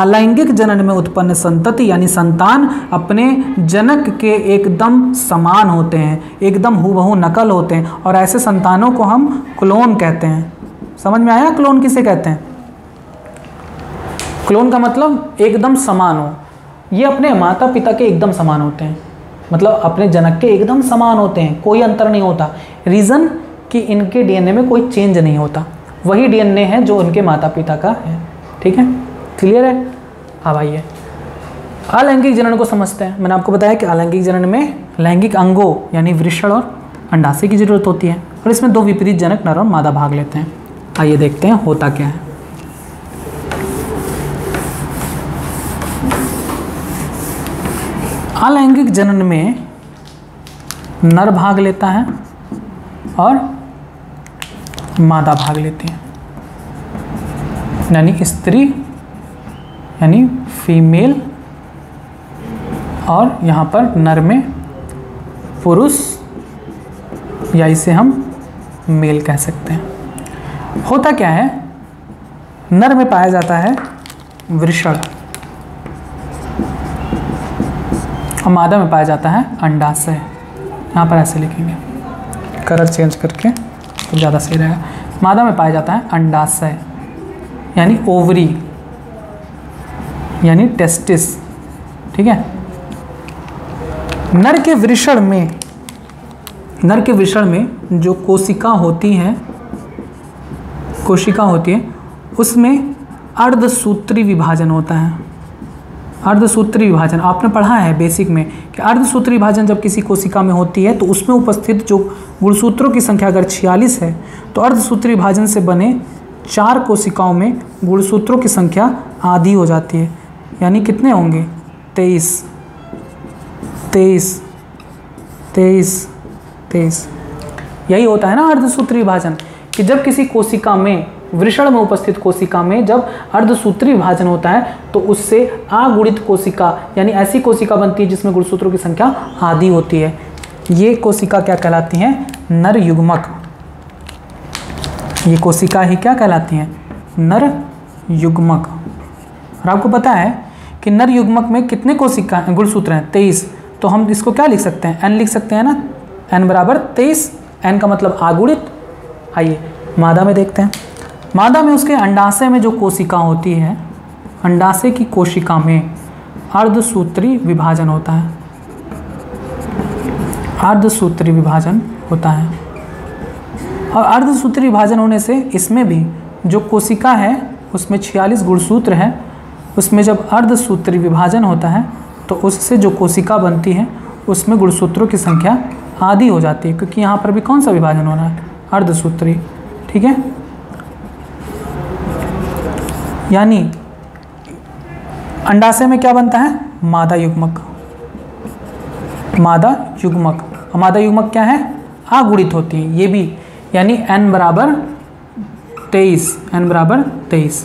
अलैंगिक जनन में उत्पन्न संतति यानी संतान अपने जनक के एकदम समान होते हैं, एकदम हूबहू नकल होते हैं, और ऐसे संतानों को हम क्लोन कहते हैं। समझ में आया क्लोन किसे कहते हैं? क्लोन का मतलब एकदम समान हो। ये अपने माता पिता के एकदम समान होते हैं, मतलब अपने जनक के एकदम समान होते हैं, कोई अंतर नहीं होता। रीज़न कि इनके डीएनए में कोई चेंज नहीं होता, वही डीएनए है जो उनके माता पिता का है। ठीक है, क्लियर है? अब आइए अलैंगिक जनन को समझते हैं। मैंने आपको बताया कि अलैंगिक जनन में लैंगिक अंगों यानी वृषण और अंडाशय की जरूरत होती है, और इसमें 2 विपरीत जनक नर और मादा भाग लेते हैं। आइए देखते हैं होता क्या है। अलैंगिक जनन में नर भाग लेता है और मादा भाग लेते हैं, यानी स्त्री यानी फीमेल, और यहाँ पर नर में पुरुष या इसे हम मेल कह सकते हैं। होता क्या है? नर में पाया जाता है वृषण और मादा में पाया जाता है अंडाशय। यहाँ पर ऐसे लिखेंगे, कलर चेंज करके तो ज़्यादा सही रहेगा। मादा में पाया जाता है अंडाशय यानी ओवरी यानी टेस्टिस। ठीक है, नर के वृषण में जो कोशिका होती है उसमें अर्धसूत्री विभाजन होता है। अर्धसूत्री विभाजन आपने पढ़ा है बेसिक में कि अर्धसूत्री विभाजन जब किसी कोशिका में होती है तो उसमें उपस्थित जो गुणसूत्रों की संख्या अगर 46 है तो अर्धसूत्री विभाजन से बने 4 कोशिकाओं में गुणसूत्रों की संख्या आधी हो जाती है। यानी कितने होंगे 23। यही होता है ना अर्धसूत्री भाजन, कि जब किसी कोशिका में वृषण में उपस्थित कोशिका में जब अर्धसूत्री भाजन होता है तो उससे अगुणित कोशिका यानी ऐसी कोशिका बनती है जिसमें गुणसूत्रों की संख्या आधी होती है। ये कोशिका क्या कहलाती हैं? नर युग्मक। ये कोशिका ही क्या कहलाती हैं? नर युग्मक। और आपको पता है कि नर युग्मक में कितने कोशिका गुणसूत्र हैं? 23। तो हम इसको क्या लिख सकते हैं? n लिख सकते हैं ना, n बराबर 23। n का मतलब आगुणित। आइए मादा में देखते हैं। मादा में उसके अंडाशय में जो कोशिका होती है, अंडाशय की कोशिका में अर्धसूत्री विभाजन होता है, अर्धसूत्री विभाजन होता है। और अर्धसूत्री विभाजन होने से इसमें भी जो कोशिका है उसमें 46 गुणसूत्र हैं, उसमें जब अर्धसूत्री विभाजन होता है तो उससे जो कोशिका बनती है उसमें गुणसूत्रों की संख्या आधी हो जाती है, क्योंकि यहाँ पर भी कौन सा विभाजन होना है? अर्धसूत्री। ठीक है, यानी अंडाशय में क्या बनता है? मादा युग्मक। मादा युग्मक, मादा युग्मक क्या है? आगुणित होती है ये भी, यानी n बराबर 23।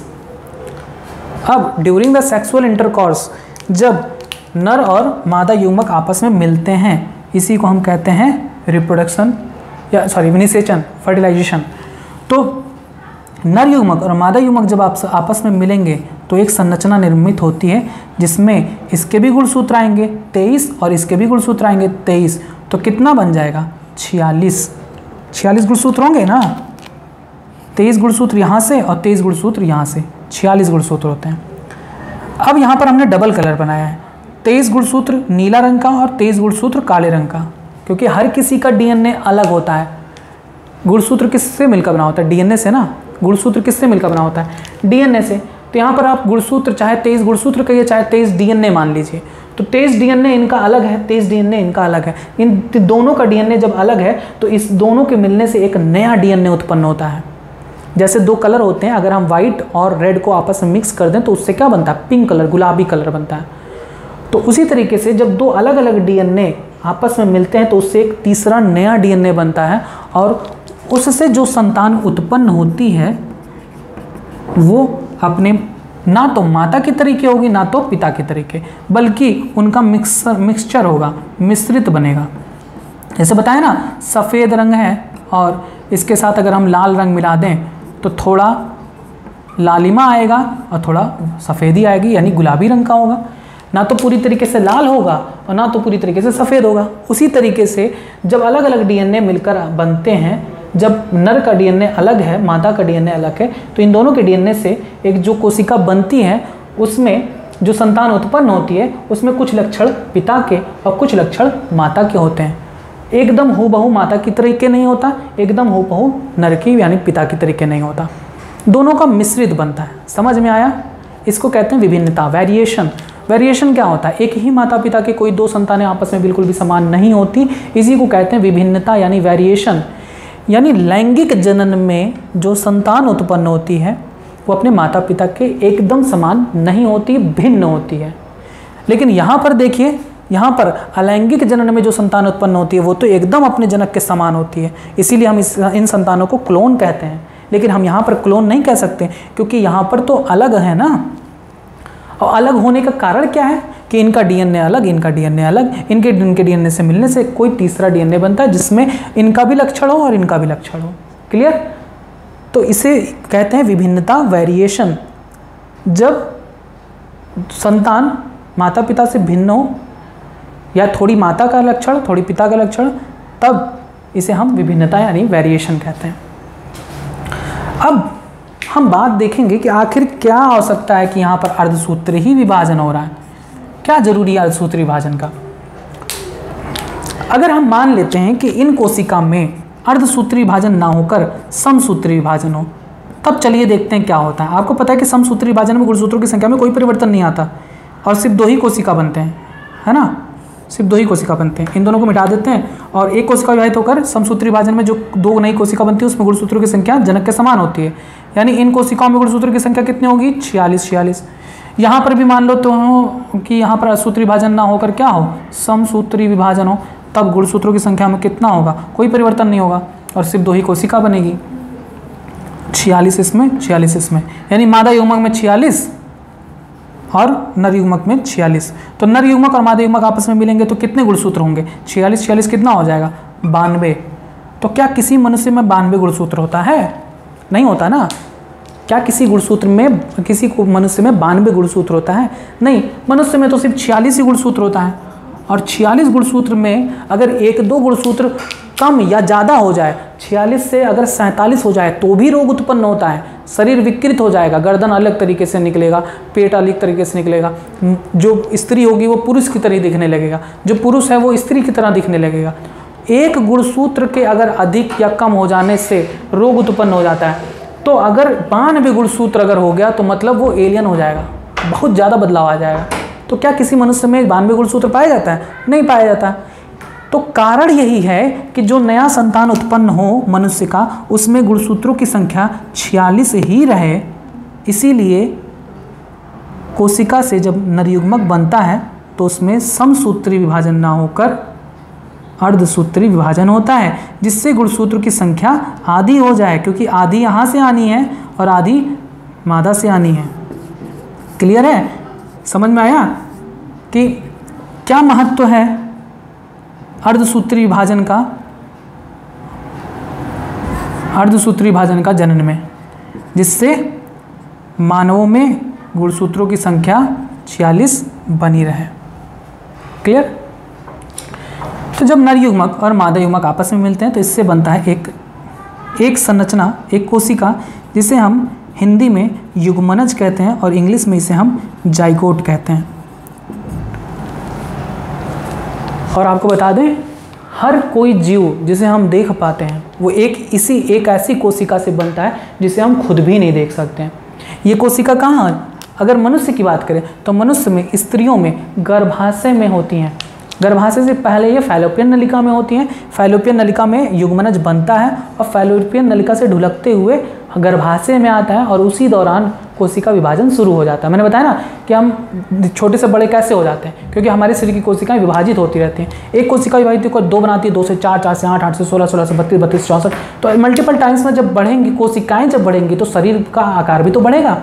अब ड्यूरिंग द सेक्सुअल इंटरकॉर्स, जब नर और मादा युग्मक आपस में मिलते हैं, इसी को हम कहते हैं रिप्रोडक्शन या इनिशिएशन, फर्टिलाइजेशन। तो नर युग्मक और मादा युग्मक जब आपस में मिलेंगे तो एक संरचना निर्मित होती है जिसमें इसके भी गुणसूत्र आएंगे 23 और इसके भी गुणसूत्र आएंगे 23। तो कितना बन जाएगा? 46 गुणसूत्र होंगे ना। 23 गुणसूत्र यहाँ से और 23 गुणसूत्र यहाँ से, 46 गुणसूत्र होते हैं। अब यहाँ पर हमने डबल कलर बनाया है, 23 गुणसूत्र नीला रंग का और 23 गुणसूत्र काले रंग का, क्योंकि हर किसी का डीएनए अलग होता है। गुणसूत्र किससे मिलकर बना होता है? डीएनए से ना। गुणसूत्र किससे मिलकर बना होता है? डीएनए से। तो यहाँ पर आप गुणसूत्र चाहे 23 गुणसूत्र कहिए चाहे 23 डीएनए मान लीजिए, तो 23 डीएनए इनका अलग है, 23 डीएनए इनका अलग है। इन दोनों का डीएनए जब अलग है तो इस दोनों के मिलने से एक नया डीएनए उत्पन्न होता है। जैसे दो कलर होते हैं, अगर हम व्हाइट और रेड को आपस में मिक्स कर दें तो उससे क्या बनता है? पिंक कलर, गुलाबी कलर बनता है। तो उसी तरीके से जब दो अलग अलग डीएनए आपस में मिलते हैं तो उससे एक तीसरा नया डीएनए बनता है, और उससे जो संतान उत्पन्न होती है वो अपने ना तो माता के तरीके होगी ना तो पिता के तरीके, बल्कि उनका मिक्सचर होगा, मिश्रित बनेगा। जैसे बताया ना, सफ़ेद रंग है और इसके साथ अगर हम लाल रंग मिला दें तो थोड़ा लालिमा आएगा और थोड़ा सफ़ेदी आएगी, यानी गुलाबी रंग का होगा। ना तो पूरी तरीके से लाल होगा और ना तो पूरी तरीके से सफ़ेद होगा। उसी तरीके से जब अलग अलग डीएनए मिलकर बनते हैं, जब नर का डीएनए अलग है, मादा का डीएनए अलग है, तो इन दोनों के डीएनए से एक जो कोशिका बनती है उसमें जो संतान उत्पन्न होती है उसमें कुछ लक्षण पिता के और कुछ लक्षण माता के होते हैं। एकदम हूबहू माता की तरीके नहीं होता, एकदम हूबहू नर की यानी पिता की तरीके नहीं होता, दोनों का मिश्रित बनता है। समझ में आया? इसको कहते हैं विभिन्नता, वेरिएशन। वेरिएशन क्या होता है? एक ही माता पिता के कोई दो संतानें आपस में बिल्कुल भी समान नहीं होती, इसी को कहते हैं विभिन्नता यानी वेरिएशन। यानी लैंगिक जनन में जो संतान उत्पन्न होती है वो अपने माता पिता के एकदम समान नहीं होती, भिन्न होती है। लेकिन यहाँ पर देखिए, यहाँ पर अलैंगिक जनन में जो संतान उत्पन्न होती है वो तो एकदम अपने जनक के समान होती है, इसीलिए हम इन संतानों को क्लोन कहते हैं। लेकिन हम यहाँ पर क्लोन नहीं कह सकते, क्योंकि यहाँ पर तो अलग है ना। और अलग होने का कारण क्या है? कि इनका डीएनए अलग, इनका डीएनए अलग, इनके डीएनए से मिलने से कोई तीसरा डीएनए बनता है जिसमें इनका भी लक्षण हो और इनका भी लक्षण हो। क्लियर? तो इसे कहते हैं विभिन्नता, वेरिएशन। जब संतान माता पिता से भिन्न हो या थोड़ी माता का लक्षण थोड़ी पिता का लक्षण, तब इसे हम विभिन्नता यानी वेरिएशन कहते हैं। अब हम बात देखेंगे कि आखिर क्या हो सकता है कि यहाँ पर अर्धसूत्र ही विभाजन हो रहा है, क्या जरूरी है अर्धसूत्र विभाजन का। अगर हम मान लेते हैं कि इन कोशिका में अर्धसूत्र विभाजन ना होकर समसूत्री विभाजन हो, तब चलिए देखते हैं क्या होता है। आपको पता है कि समसूत्री विभाजन में गुणसूत्रों की संख्या में कोई परिवर्तन नहीं आता और सिर्फ दो ही कोशिका बनते हैं, है ना, सिर्फ दो ही कोशिका बनते हैं। इन दोनों को मिटा देते हैं और एक कोशिका विभाजित होकर समसूत्री विभाजन में जो दो नई कोशिका बनती है उसमें गुणसूत्रों की संख्या जनक के समान होती है। यानी इन कोशिकाओं में गुणसूत्रों की संख्या कितनी होगी? 46। यहाँ पर भी मान लो तो कि यहाँ पर असूत्री विभाजन ना होकर क्या हो, समसूत्री विभाजन हो, तब गुणसूत्रों की संख्या में कितना होगा, कोई परिवर्तन नहीं होगा और सिर्फ दो ही कोशिका बनेगी, 46 इसमें 46 इसमें, यानी मादा युग्मक में 46 और नर युग्मक में 46। तो नर युग्मक और मादा युग्मक आपस में मिलेंगे तो कितने गुणसूत्र होंगे, 46 46 कितना हो जाएगा, 92। तो क्या किसी मनुष्य में 92 गुणसूत्र होता है, नहीं होता ना। क्या किसी गुणसूत्र में, किसी मनुष्य में 92 गुणसूत्र होता है, नहीं। मनुष्य में तो सिर्फ 46 ही गुणसूत्र होता है और 46 गुणसूत्र में अगर एक दो गुणसूत्र कम या ज़्यादा हो जाए, 46 से अगर 47 हो जाए तो भी रोग उत्पन्न होता है, शरीर विकृत हो जाएगा, गर्दन अलग तरीके से निकलेगा, पेट अलग तरीके से निकलेगा, जो स्त्री होगी वो पुरुष की तरह दिखने लगेगा, जो पुरुष है वो स्त्री की तरह दिखने लगेगा। एक गुणसूत्र के अगर अधिक या कम हो जाने से रोग उत्पन्न हो जाता है। तो अगर 92 गुणसूत्र अगर हो गया तो मतलब वो एलियन हो जाएगा, बहुत ज़्यादा बदलाव आ जाएगा। तो क्या किसी मनुष्य में 92 गुणसूत्र पाया जाता है, नहीं पाया जाता। तो कारण यही है कि जो नया संतान उत्पन्न हो मनुष्य का, उसमें गुणसूत्रों की संख्या 46 ही रहे। इसीलिए कोशिका से जब नरयुग्मक बनता है तो उसमें समसूत्री विभाजन ना होकर अर्धसूत्री विभाजन होता है, जिससे गुणसूत्र की संख्या आधी हो जाए, क्योंकि आधी यहाँ से आनी है और आधी मादा से आनी है। क्लियर है, समझ में आया कि क्या महत्व है अर्धसूत्री विभाजन का, अर्धसूत्री विभाजन का जनन में, जिससे मानवों में गुणसूत्रों की संख्या 46 बनी रहे। क्लियर। तो जब नर युग्मक और मादा युग्मक आपस में मिलते हैं तो इससे बनता है एक संरचना, एक कोशिका, जिसे हम हिंदी में युग्मनज कहते हैं और इंग्लिश में इसे हम जाइगोट कहते हैं। और आपको बता दें, हर कोई जीव जिसे हम देख पाते हैं वो एक ऐसी कोशिका से बनता है जिसे हम खुद भी नहीं देख सकते हैं। ये कोशिका कहाँ, अगर मनुष्य की बात करें तो मनुष्य में, स्त्रियों में गर्भाशय में होती हैं। गर्भाशय से पहले ये फैलोपियन नलिका में होती हैं, फैलोपियन नलिका में युग्मनज बनता है और फैलोपियन नलिका से ढुलकते हुए गर्भाशय में आता है और उसी दौरान कोशिका विभाजन शुरू हो जाता है। मैंने बताया ना कि हम छोटे से बड़े कैसे हो जाते हैं, क्योंकि हमारे शरीर की कोशिकाएं विभाजित होती रहती हैं। एक कोशिका विभाजित होकर दो बनाती है, 2 से 4, 4 से 8, 8 से 16, 16 से 32, 32 से 64। तो मल्टीपल टाइम्स में जब बढ़ेंगी कोशिकाएँ, जब बढ़ेंगी तो शरीर का आकार भी तो बढ़ेगा।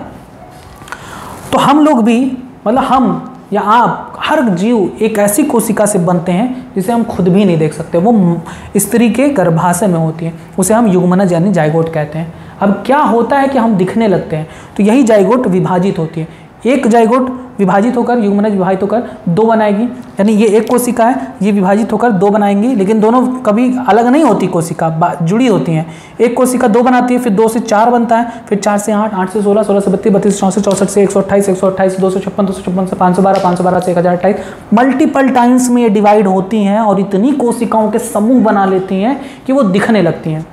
तो हम लोग भी, मतलब हम या आप, हर जीव एक ऐसी कोशिका से बनते हैं जिसे हम खुद भी नहीं देख सकते। वो स्त्री के गर्भाशय में होती है, उसे हम युग्मनज यानी जाइगोट कहते हैं। अब क्या होता है कि हम दिखने लगते हैं, तो यही जाइगोट विभाजित होती है। एक जाइगोट विभाजित होकर, युग्मनज विभाजित होकर दो बनाएगी, यानी ये एक कोशिका है, ये विभाजित होकर दो बनाएंगी, लेकिन दोनों कभी अलग नहीं होती, कोशिका जुड़ी होती हैं। एक कोशिका दो बनाती है, फिर 2 से 4 बनता है, फिर 4 से 8, 8 से 16, 16 से 32, 32 से 64, 64 से 128, 128 से 256, 256, 512, 512 से 1028। मल्टीपल टाइम्स में ये डिवाइड होती हैं और इतनी कोशिकाओं के समूह बना लेती हैं कि वो दिखने लगती हैं।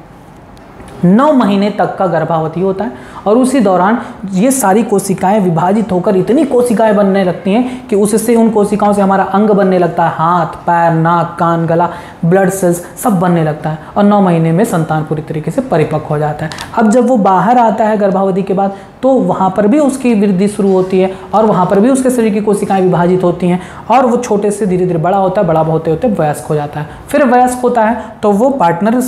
9 महीने तक का गर्भावधि होता है और उसी दौरान ये सारी कोशिकाएं विभाजित होकर इतनी कोशिकाएं बनने लगती हैं कि उससे, उन कोशिकाओं से हमारा अंग बनने लगता है, हाथ, पैर, नाक, कान, गला, ब्लड सेल्स सब बनने लगता है और 9 महीने में संतान पूरी तरीके से परिपक्व हो जाता है। अब जब वो बाहर आता है गर्भावधि के बाद तो वहाँ पर भी उसकी वृद्धि शुरू होती है और वहाँ पर भी उसके शरीर की कोशिकाएँ विभाजित होती हैं और वो छोटे से धीरे धीरे बड़ा होता है, बड़ा होते होते वयस्क हो जाता है। फिर वयस्क होता है तो वो पार्टनर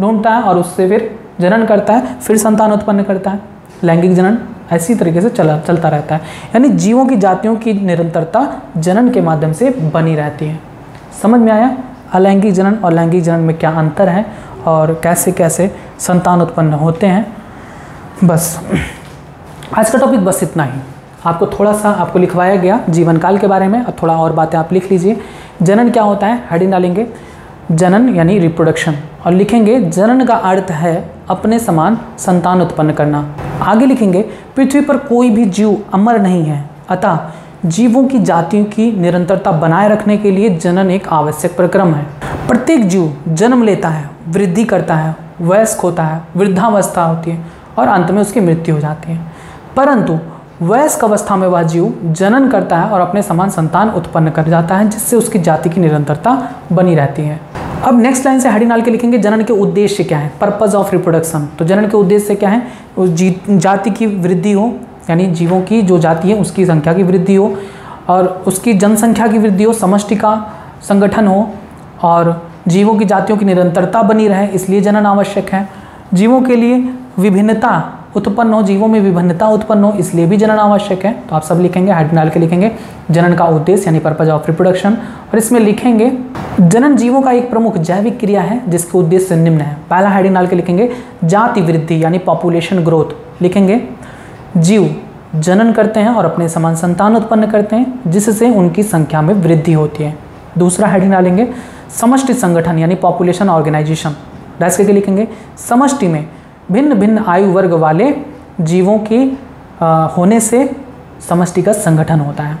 ढूंढता है और उससे फिर जनन करता है, फिर संतान उत्पन्न करता है, लैंगिक जनन, ऐसी तरीके से चलता रहता है। यानी जीवों की, जातियों की निरंतरता जनन के माध्यम से बनी रहती है। समझ में आया अलैंगिक जनन और लैंगिक जनन में क्या अंतर है और कैसे कैसे संतान उत्पन्न होते हैं। बस आज का टॉपिक बस इतना ही। आपको थोड़ा सा, आपको लिखवाया गया जीवनकाल के बारे में और थोड़ा और बातें आप लिख लीजिए। जनन क्या होता है, हेडिंग डालेंगे जनन यानी रिप्रोडक्शन और लिखेंगे जनन का अर्थ है अपने समान संतान उत्पन्न करना। आगे लिखेंगे पृथ्वी पर कोई भी जीव अमर नहीं है, अतः जीवों की जातियों की निरंतरता बनाए रखने के लिए जनन एक आवश्यक प्रक्रम है। प्रत्येक जीव जन्म लेता है, वृद्धि करता है, वयस्क होता है, वृद्धावस्था होती है और अंत में उसकी मृत्यु हो जाती है। परंतु वयस्क अवस्था में वह जीव जनन करता है और अपने समान संतान उत्पन्न कर जाता है, जिससे उसकी जाति की निरंतरता बनी रहती है। अब नेक्स्ट लाइन से हेडिंग डाल के लिखेंगे जनन के उद्देश्य क्या है, पर्पस ऑफ रिप्रोडक्शन। तो जनन के उद्देश्य क्या है, उस जाति की वृद्धि हो, यानी जीवों की जो जाति है उसकी संख्या की वृद्धि हो और उसकी जनसंख्या की वृद्धि हो, समष्टि का संगठन हो और जीवों की जातियों की निरंतरता बनी रहे, इसलिए जनन आवश्यक है। जीवों के लिए विभिन्नता उत्पन्न हो, जीवों में विभिन्नता उत्पन्न हो, इसलिए भी जनन आवश्यक है। तो आप सब लिखेंगे, हेड डाल के लिखेंगे जनन का उद्देश्य यानी पर्पज ऑफ रिप्रोडक्शन, और इसमें लिखेंगे जनन जीवों का एक प्रमुख जैविक क्रिया है जिसके उद्देश्य निम्न है। पहला हेडिंग डाल के लिखेंगे जाति वृद्धि यानी पॉपुलेशन ग्रोथ, लिखेंगे जीव जनन करते हैं और अपने समान संतान उत्पन्न करते हैं जिससे उनकी संख्या में वृद्धि होती है। दूसरा हेडिंग डालेंगे समष्टि संगठन यानी पॉपुलेशन ऑर्गेनाइजेशन, डैश करके लिखेंगे समष्टि में भिन्न भिन्न आयु वर्ग वाले जीवों की होने से समष्टि का संगठन होता है।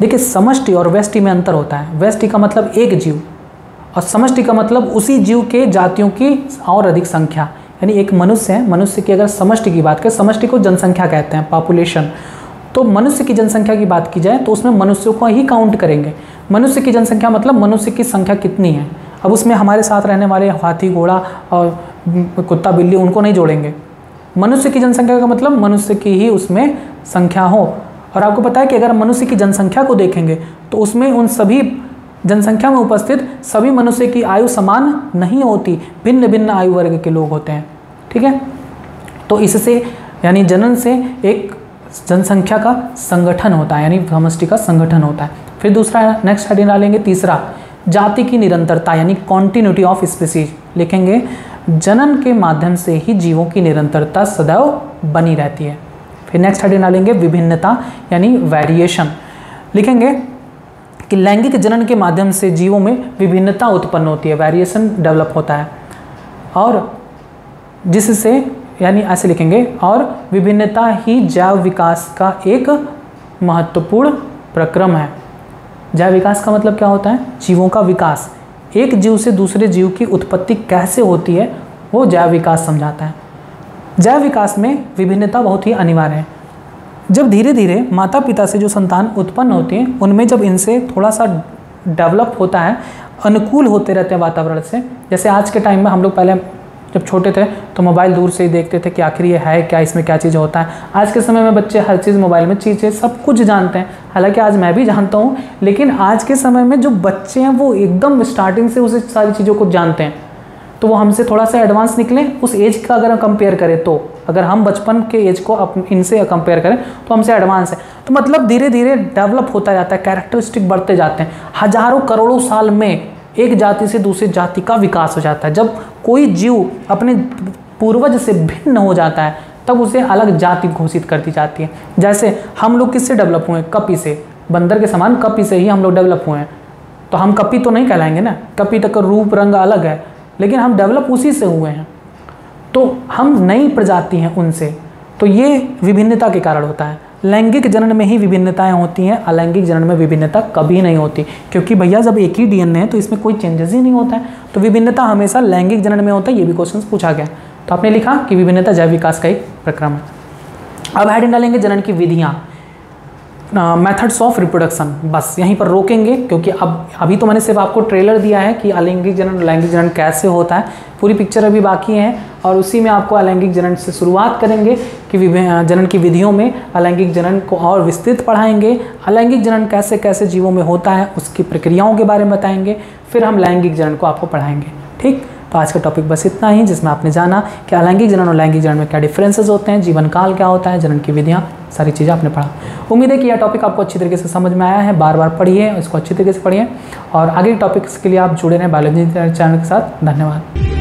देखिए समष्टि और व्यष्टि में अंतर होता है। व्यष्टि का मतलब एक जीव और समष्टि का मतलब उसी जीव के जातियों की और अधिक संख्या, यानी एक मनुष्य है, मनुष्य की अगर समष्टि की बात करें, समष्टि को जनसंख्या कहते हैं पॉपुलेशन, तो मनुष्य की जनसंख्या की बात की जाए तो उसमें मनुष्यों को ही काउंट करेंगे। मनुष्य की जनसंख्या मतलब मनुष्य की संख्या कितनी है। अब उसमें हमारे साथ रहने वाले हाथी घोड़ा और कुत्ता बिल्ली उनको नहीं जोड़ेंगे। मनुष्य की जनसंख्या का मतलब मनुष्य की ही उसमें संख्या हो। और आपको पता है कि अगर मनुष्य की जनसंख्या को देखेंगे तो उसमें उन सभी जनसंख्या में उपस्थित सभी मनुष्य की आयु समान नहीं होती, भिन्न भिन्न आयु वर्ग के लोग होते हैं। ठीक है, तो इससे यानी जनन से एक जनसंख्या का संगठन होता है, यानी समष्टि का संगठन होता है। फिर दूसरा नेक्स्ट हेडिंग डालेंगे, तीसरा जाति की निरंतरता यानी कॉन्टिन्यूटी ऑफ स्पीसीज, लिखेंगे जनन के माध्यम से ही जीवों की निरंतरता सदैव बनी रहती है। फिर नेक्स्ट हेडिंग डालेंगे विभिन्नता यानी वेरिएशन, लिखेंगे कि लैंगिक जनन के माध्यम से जीवों में विभिन्नता उत्पन्न होती है, वेरिएशन डेवलप होता है, और जिससे यानी ऐसे लिखेंगे और विभिन्नता ही जैव विकास का एक महत्वपूर्ण प्रक्रम है। जैव विकास का मतलब क्या होता है? जीवों का विकास, एक जीव से दूसरे जीव की उत्पत्ति कैसे होती है वो जैव विकास समझाता है। जैव विकास में विभिन्नता बहुत ही अनिवार्य है। जब धीरे धीरे माता पिता से जो संतान उत्पन्न होती है उनमें जब इनसे थोड़ा सा डेवलप होता है, अनुकूल होते रहते हैं वातावरण से, जैसे आज के टाइम में हम लोग पहले जब छोटे थे तो मोबाइल दूर से ही देखते थे कि आखिर ये है क्या, इसमें क्या चीज़ होता है। आज के समय में बच्चे हर चीज़ मोबाइल में चीज़ें सब कुछ जानते हैं, हालांकि आज मैं भी जानता हूँ, लेकिन आज के समय में जो बच्चे हैं वो एकदम स्टार्टिंग से उसे सारी चीज़ों को जानते हैं, तो वो हमसे थोड़ा सा एडवांस निकले उस एज का अगर हम कंपेयर करें तो। अगर हम बचपन के एज को इनसे कंपेयर करें तो हमसे एडवांस है। तो मतलब धीरे धीरे डेवलप होता जाता है, कैरेक्टरिस्टिक बढ़ते जाते हैं। हज़ारों करोड़ों साल में एक जाति से दूसरी जाति का विकास हो जाता है। जब कोई जीव अपने पूर्वज से भिन्न हो जाता है तब उसे अलग जाति घोषित कर दी जाती है। जैसे हम लोग किससे डेवलप हुए? कपि से, बंदर के समान कपि से ही हम लोग डेवलप हुए हैं, तो हम कपि तो नहीं कहलाएंगे ना, कपि तक का रूप रंग अलग है, लेकिन हम डेवलप उसी से हुए हैं, तो हम नई प्रजाति हैं उनसे। तो ये विभिन्नता के कारण होता है। लैंगिक जनन में ही विभिन्नताएं होती हैं, अलैंगिक जनन में विभिन्नता कभी नहीं होती, क्योंकि भैया जब एक ही डीएनए है तो इसमें कोई चेंजेस ही नहीं होता है, तो विभिन्नता हमेशा लैंगिक जनन में होता है। ये भी क्वेश्चन पूछा गया, तो आपने लिखा कि विभिन्नता जैव विकास का एक प्रक्रम है। अब हेडिंग डालेंगे जनन की विधियाँ, मेथड्स ऑफ रिप्रोडक्शन। बस यहीं पर रोकेंगे, क्योंकि अब अभी तो मैंने सिर्फ आपको ट्रेलर दिया है कि अलैंगिक जनन लैंगिक जनन कैसे होता है, पूरी पिक्चर अभी बाकी है, और उसी में आपको अलैंगिक जनन से शुरुआत करेंगे कि जनन की विधियों में अलैंगिक जनन को और विस्तृत पढ़ाएंगे। अलैंगिक जनन कैसे कैसे जीवों में होता है उसकी प्रक्रियाओं के बारे में बताएंगे, फिर हम लैंगिक जनन को आपको पढ़ाएंगे। ठीक, तो आज का टॉपिक बस इतना ही, जिसमें आपने जाना कि अलैंगिक जनन और लैंगिक जनन में क्या डिफरेंसेस होते हैं, जीवन काल क्या होता है, जनन की विधियाँ, सारी चीज़ें आपने पढ़ा। उम्मीद है कि यह टॉपिक आपको अच्छी तरीके से समझ में आया है। बार बार पढ़िए, इसको अच्छी तरीके से पढ़िए, और आगे के टॉपिक्स के लिए आप जुड़े रहें बायोलॉजी चैनल के साथ। धन्यवाद।